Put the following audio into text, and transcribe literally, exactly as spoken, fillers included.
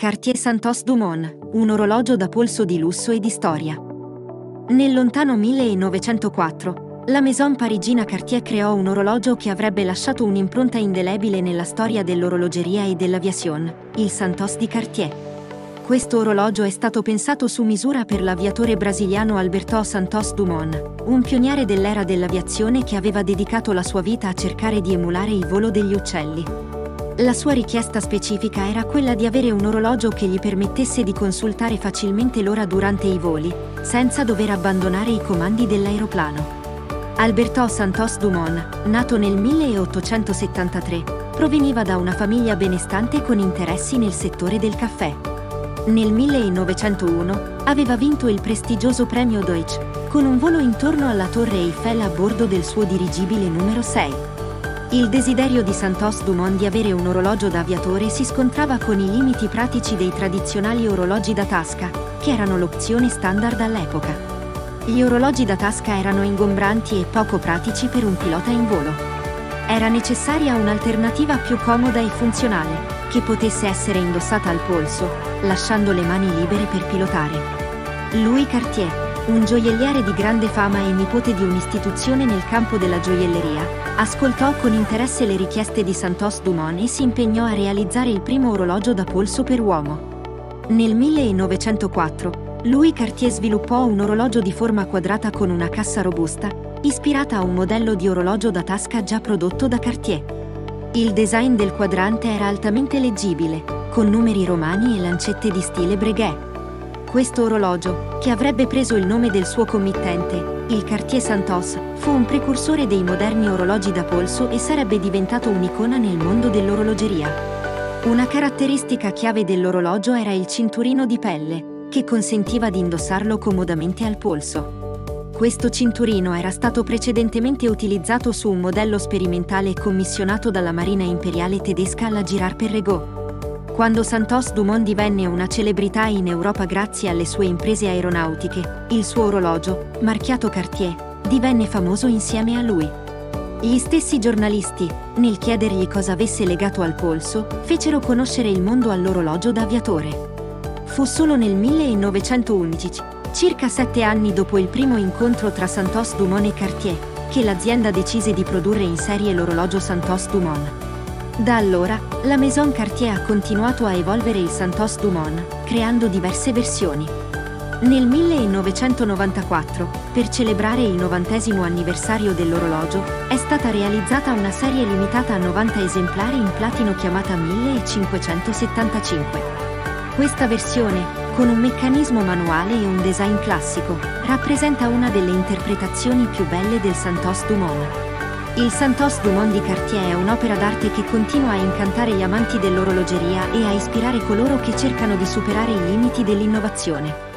Cartier Santos Dumont, un orologio da polso di lusso e di storia. Nel lontano millenovecentoquattro, la maison parigina Cartier creò un orologio che avrebbe lasciato un'impronta indelebile nella storia dell'orologeria e dell'aviation, il Santos di Cartier. Questo orologio è stato pensato su misura per l'aviatore brasiliano Alberto Santos Dumont, un pioniere dell'era dell'aviazione che aveva dedicato la sua vita a cercare di emulare il volo degli uccelli. La sua richiesta specifica era quella di avere un orologio che gli permettesse di consultare facilmente l'ora durante i voli, senza dover abbandonare i comandi dell'aeroplano. Alberto Santos Dumont, nato nel milleottocentosettantatré, proveniva da una famiglia benestante con interessi nel settore del caffè. Nel millenovecentouno aveva vinto il prestigioso premio Deutsch, con un volo intorno alla Torre Eiffel a bordo del suo dirigibile numero sei. Il desiderio di Santos Dumont di avere un orologio da aviatore si scontrava con i limiti pratici dei tradizionali orologi da tasca, che erano l'opzione standard all'epoca. Gli orologi da tasca erano ingombranti e poco pratici per un pilota in volo. Era necessaria un'alternativa più comoda e funzionale, che potesse essere indossata al polso, lasciando le mani libere per pilotare. Louis Cartier, un gioielliere di grande fama e nipote di un'istituzione nel campo della gioielleria, ascoltò con interesse le richieste di Santos Dumont e si impegnò a realizzare il primo orologio da polso per uomo. Nel millenovecentoquattro, Louis Cartier sviluppò un orologio di forma quadrata con una cassa robusta, ispirata a un modello di orologio da tasca già prodotto da Cartier. Il design del quadrante era altamente leggibile, con numeri romani e lancette di stile Breguet. Questo orologio, che avrebbe preso il nome del suo committente, il Cartier Santos, fu un precursore dei moderni orologi da polso e sarebbe diventato un'icona nel mondo dell'orologeria. Una caratteristica chiave dell'orologio era il cinturino di pelle, che consentiva di indossarlo comodamente al polso. Questo cinturino era stato precedentemente utilizzato su un modello sperimentale commissionato dalla Marina Imperiale tedesca alla Girard-Perregaux. Quando Santos Dumont divenne una celebrità in Europa grazie alle sue imprese aeronautiche, il suo orologio, marchiato Cartier, divenne famoso insieme a lui. Gli stessi giornalisti, nel chiedergli cosa avesse legato al polso, fecero conoscere il mondo all'orologio da aviatore. Fu solo nel millenovecentoundici, circa sette anni dopo il primo incontro tra Santos Dumont e Cartier, che l'azienda decise di produrre in serie l'orologio Santos Dumont. Da allora, la Maison Cartier ha continuato a evolvere il Santos Dumont, creando diverse versioni. Nel millenovecentonovantaquattro, per celebrare il novantesimo anniversario dell'orologio, è stata realizzata una serie limitata a novanta esemplari in platino chiamata millecinquecentosettantacinque. Questa versione, con un meccanismo manuale e un design classico, rappresenta una delle interpretazioni più belle del Santos Dumont. Il Santos Dumont di Cartier è un'opera d'arte che continua a incantare gli amanti dell'orologeria e a ispirare coloro che cercano di superare i limiti dell'innovazione.